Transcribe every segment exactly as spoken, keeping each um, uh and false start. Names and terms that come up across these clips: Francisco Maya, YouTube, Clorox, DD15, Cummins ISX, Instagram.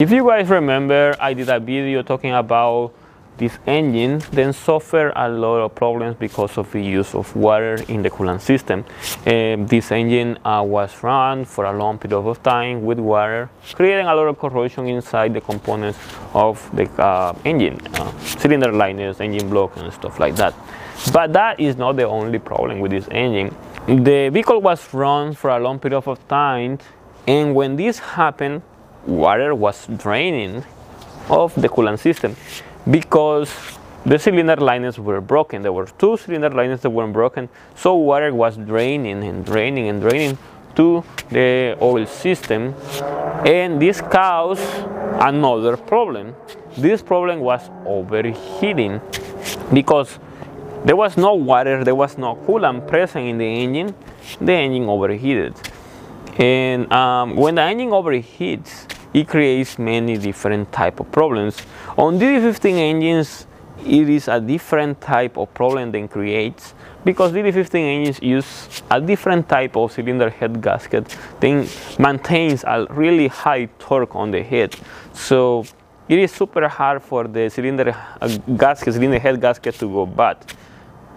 If you guys remember, I did a video talking about this engine then suffered a lot of problems because of the use of water in the coolant system. Um, this engine uh, was run for a long period of time with water, creating a lot of corrosion inside the components of the uh, engine, uh, cylinder liners, engine block, and stuff like that. But that is not the only problem with this engine. The vehicle was run for a long period of time, and when this happened, water was draining of the coolant system, because the cylinder liners were broken. There were two cylinder liners that were broken, so water was draining and draining and draining to the oil system, and this caused another problem. This problem was overheating, because there was no water, there was no coolant present in the engine. The engine overheated, and um, when the engine overheats, it creates many different type of problems. On D D fifteen engines, it is a different type of problem than creates, because D D fifteen engines use a different type of cylinder head gasket that maintains a really high torque on the head. So it is super hard for the cylinder gasket, cylinder head gasket to go bad.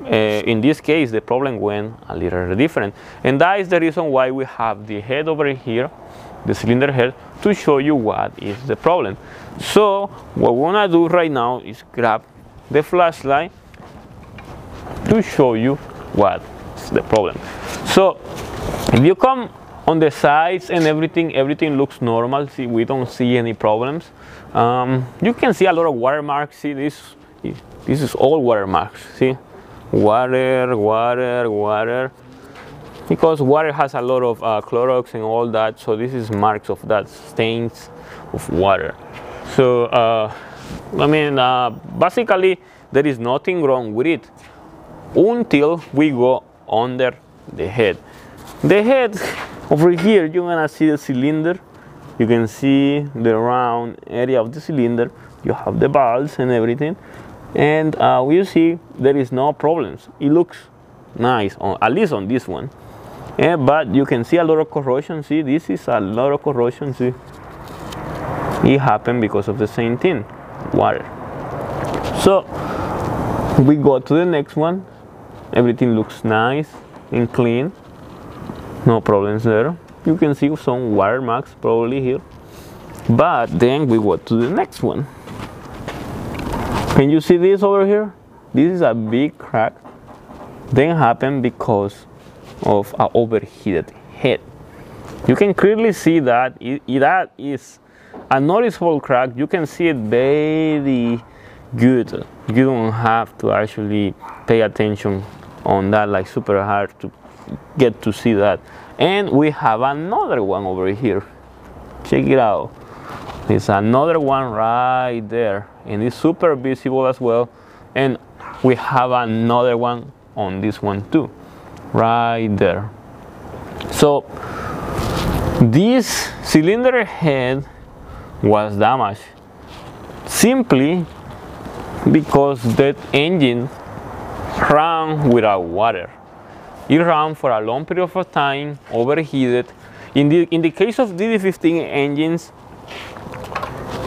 Uh, in this case, the problem went a little different, and that is the reason why we have the head over here, the cylinder head, to show you what is the problem. So what we want to do right now is grab the flashlight to show you what's the problem. So if you come on the sides and everything, everything looks normal. See, we don't see any problems. Um, you can see a lot of watermarks. See, this, this is all watermarks. See, water, water, water. Because water has a lot of uh, Clorox and all that, so this is marks of that, stains of water. So uh, I mean, uh, basically there is nothing wrong with it until we go under the head. The head over here, you're gonna see the cylinder. You can see the round area of the cylinder. You have the valves and everything, and uh, you see there is no problems. It looks nice, on, at least on this one. Yeah, but you can see a lot of corrosion. See, this is a lot of corrosion. See, it happened because of the same thing, water. So we go to the next one. Everything looks nice and clean, no problems there. You can see some water marks probably here, but then we go to the next one. Can you see this over here? This is a big crack. Then happened because of an overheated head. You can clearly see that it, it, that is a noticeable crack. You can see it very good. You don't have to actually pay attention on that, like super hard to get to see that. And we have another one over here. Check it out. There's another one right there, and it's super visible as well. And we have another one on this one too, right there. So this cylinder head was damaged simply because that engine ran without water. It ran for a long period of time, overheated. In the, in the case of D D fifteen engines,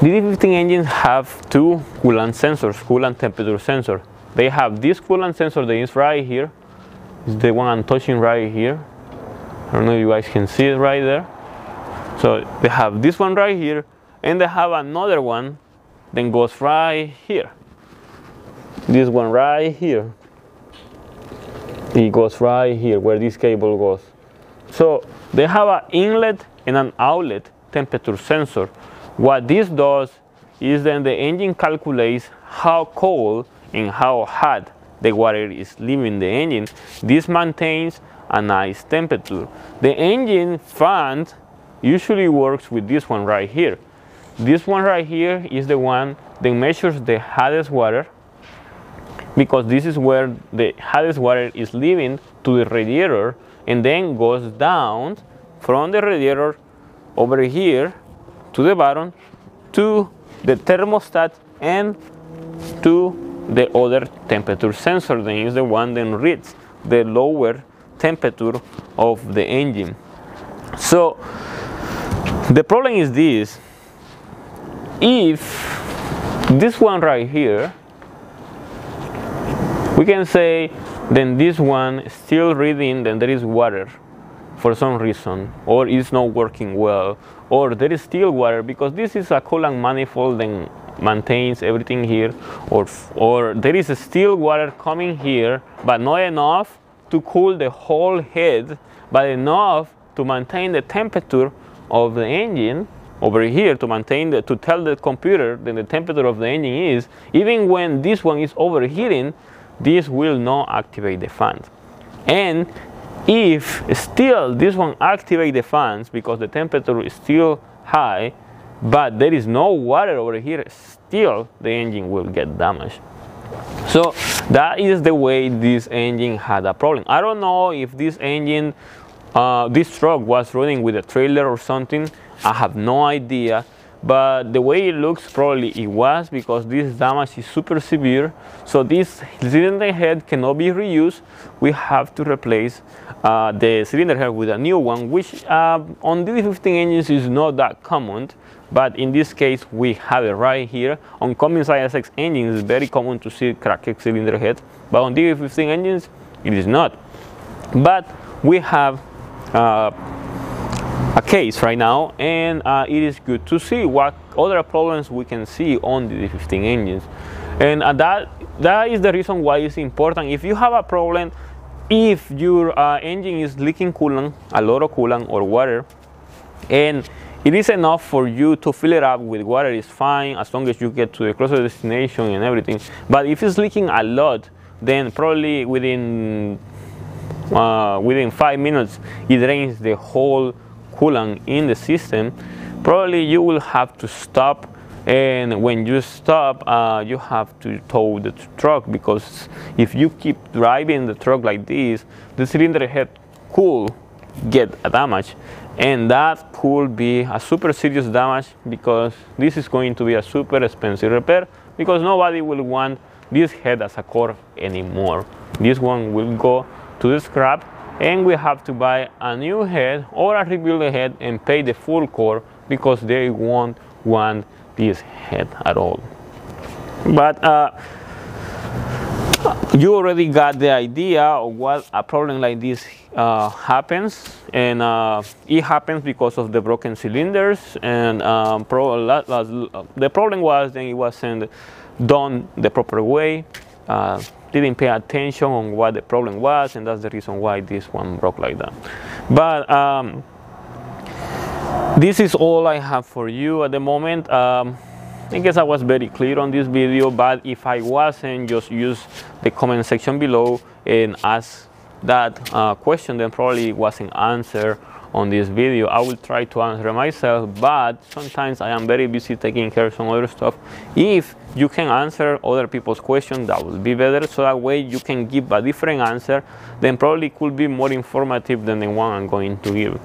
D D fifteen engines have two coolant sensors, coolant temperature sensor. They have this coolant sensor that is right here. It's the one I'm touching right here. I don't know if you guys can see it right there. So they have this one right here, and they have another one that goes right here. This one right here. It goes right here where this cable goes. So they have an inlet and an outlet temperature sensor. What this does is then the engine calculates how cold and how hot the water is leaving the engine. This maintains a nice temperature. The engine fan usually works with this one right here. This one right here is the one that measures the hottest water, because this is where the hottest water is leaving to the radiator, and then goes down from the radiator over here to the bottom to the thermostat and to the other temperature sensor, then is the one that reads the lower temperature of the engine. So the problem is this: if this one right here, we can say then this one is still reading then there is water for some reason, or it's not working well, or there is still water because this is a coolant manifold and maintains everything here, or or there is still water coming here but not enough to cool the whole head, but enough to maintain the temperature of the engine over here, to maintain the, to tell the computer that the temperature of the engine is, even when this one is overheating, this will not activate the fans. And if still this one activates the fans because the temperature is still high, but there is no water over here, still the engine will get damaged. So that is the way this engine had a problem. I don't know if this engine, uh, this truck was running with a trailer or something. I have no idea, but the way it looks, probably it was, because this damage is super severe. So this cylinder head cannot be reused. We have to replace uh, the cylinder head with a new one, which uh, on D D fifteen engines is not that common, but in this case we have it right here. On Cummins I S X engines it's very common to see cracked cylinder head, but on D D fifteen engines it is not. But we have uh, a case right now, and uh, it is good to see what other problems we can see on the D D fifteen engines, and uh, that that is the reason why it's important. If you have a problem, if your uh, engine is leaking coolant, a lot of coolant or water, and it is enough for you to fill it up with water, is fine as long as you get to the closer destination and everything. But if it's leaking a lot, then probably within uh, within five minutes it drains the whole coolant in the system. Probably you will have to stop, and when you stop uh, you have to tow the truck, because if you keep driving the truck like this, the cylinder head could get a damage, and that could be a super serious damage, because this is going to be a super expensive repair, because nobody will want this head as a core anymore. This one will go to the scrap, and we have to buy a new head or a rebuild head and pay the full core, because they won't want this head at all. But uh, you already got the idea of what a problem like this uh, happens, and uh, it happens because of the broken cylinders. And um, pro the problem was that it wasn't done the proper way. Uh, didn't pay attention on what the problem was, and that's the reason why this one broke like that. But um, this is all I have for you at the moment. um, I guess I was very clear on this video, but if I wasn't, just use the comment section below and ask that uh, question that probably wasn't answered on this video. I will try to answer myself, but sometimes I am very busy taking care of some other stuff. If you can answer other people's questions, that will be better, so that way you can give a different answer, then probably could be more informative than the one I'm going to give.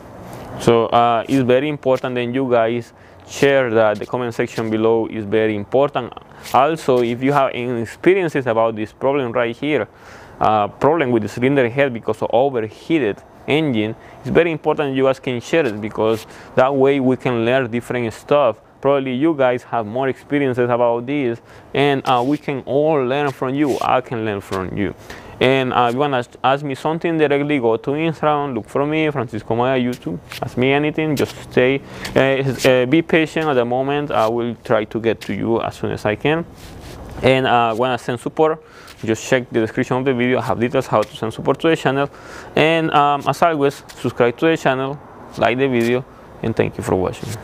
So uh, it's very important that you guys share that. The comment section below is very important. Also, if you have any experiences about this problem right here, uh, problem with the cylinder head because of overheated engine, it's very important you guys can share it, because that way we can learn different stuff. Probably you guys have more experiences about this, and uh, we can all learn from you. I can learn from you. And uh, if you want to ask me something directly, go to Instagram, look for me, Francisco Maya, YouTube, ask me anything, just stay, uh, uh, be patient at the moment. I will try to get to you as soon as I can. And uh, when I send support, just check the description of the video. I have details how to send support to the channel. And um, as always, subscribe to the channel, like the video, and thank you for watching.